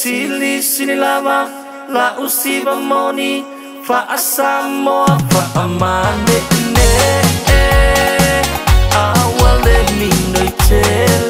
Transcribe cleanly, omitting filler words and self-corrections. Sili sini lama la usi mamoni fa asamo fa amane ne awale mi noite.